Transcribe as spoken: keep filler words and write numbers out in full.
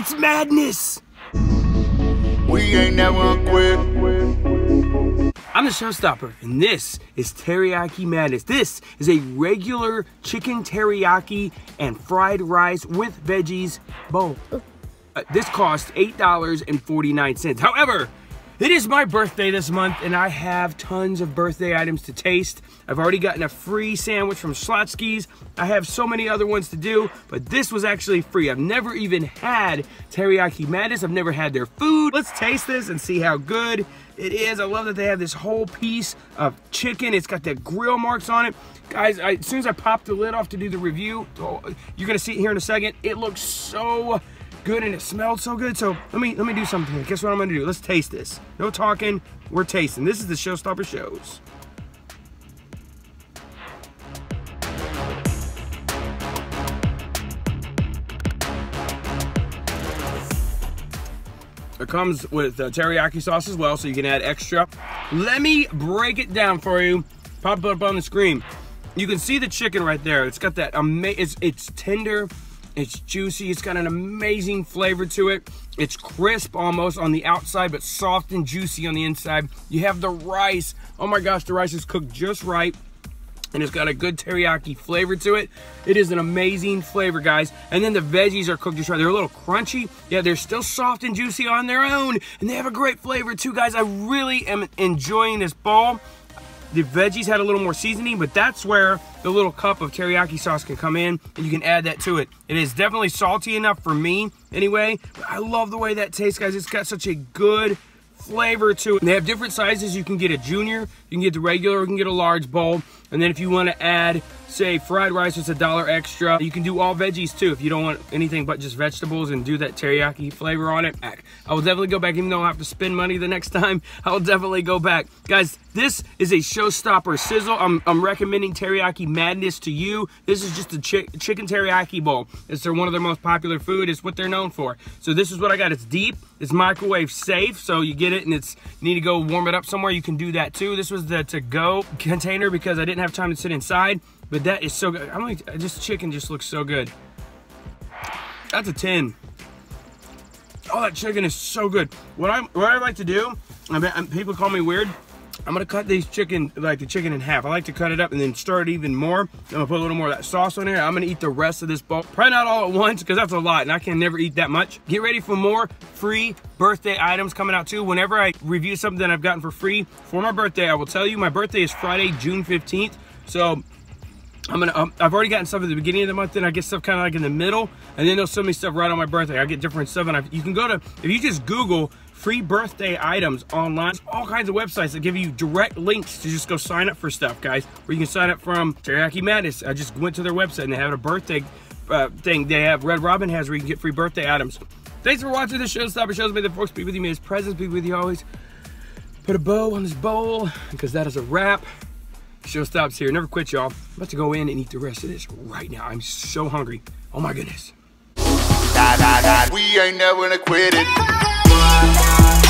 It's madness! We ain't never quit. I'm the showstopper, and this is Teriyaki Madness. This is a regular chicken teriyaki and fried rice with veggies bowl. Uh, this costs eight dollars and forty-nine cents. However, it is my birthday this month, and I have tons of birthday items to taste. I've already gotten a free sandwich from Schlotsky's. I have so many other ones to do, but this was actually free. I've never even had Teriyaki Madness. I've never had their food. Let's taste this and see how good it is. I love that they have this whole piece of chicken. It's got the grill marks on it. Guys, I, as soon as I popped the lid off to do the review, oh, you're gonna see it here in a second. It looks so good, and it smelled so good. So let me let me do something here. Guess what I'm gonna do? Let's taste this. No talking, we're tasting. This is the Showstopper Shows. It comes with uh, teriyaki sauce as well, so you can add extra. Let me break it down for you. Pop it up on the screen. You can see the chicken right there. It's got that amazing, it's, it's tender. It's juicy, it's got an amazing flavor to it. It's crisp almost on the outside, but soft and juicy on the inside. You have the rice. Oh my gosh, the rice is cooked just right, and it's got a good teriyaki flavor to it. It is an amazing flavor, guys. And then the veggies are cooked just right. They're a little crunchy. Yeah, they're still soft and juicy on their own, and they have a great flavor too, guys. I really am enjoying this bowl. The veggies had a little more seasoning, but that's where the little cup of teriyaki sauce can come in, and you can add that to it. It is definitely salty enough for me anyway, but I love the way that tastes, guys. It's got such a good flavor to it. And they have different sizes. You can get a junior, you can get the regular, or you can get a large bowl. And then if you want to add, say, fried rice, it's a dollar extra. You can do all veggies too if you don't want anything but just vegetables, and do that teriyaki flavor on it. I will definitely go back, even though I have to spend money the next time. I will definitely go back, guys. This is a showstopper sizzle. I'm, I'm recommending Teriyaki Madness to you. This is just a chi chicken teriyaki bowl. It's their, one of their most popular food. It's what they're known for. So this is what I got. It's deep. It's microwave safe, so you get it, and it's you need to go warm it up somewhere. You can do that too. This was the to-go container because I didn't have time to sit inside. But that is so good. I'm like, this chicken just looks so good. That's a ten. Oh, that chicken is so good. What I what I like to do, I mean, people call me weird. I'm gonna cut these chicken, like the chicken in half. I like to cut it up and then stir it even more. I'm gonna put a little more of that sauce on there. I'm gonna eat the rest of this bowl. Probably not all at once, because that's a lot, and I can never eat that much. Get ready for more free birthday items coming out too. Whenever I review something that I've gotten for free for my birthday, I will tell you. My birthday is Friday, June fifteenth. So I'm gonna, um, I've already gotten stuff at the beginning of the month, and I get stuff kind of like in the middle, and then they'll send me stuff right on my birthday. I get different stuff, and I, you can go to, if you just Google free birthday items online, there's all kinds of websites that give you direct links to just go sign up for stuff, guys, where you can sign up from Teriyaki Madness. I just went to their website, and they have a birthday uh, thing. They have, Red Robin has, where you can get free birthday items. Thanks for watching the Showstopper Shows. May the forks be with you. May his presence be with you always. Put a bow on this bowl, because that is a wrap. Show stops here. Never quit, y'all. I'm about to go in and eat the rest of this right now. I'm so hungry. Oh my goodness. We ain't never gonna quit it.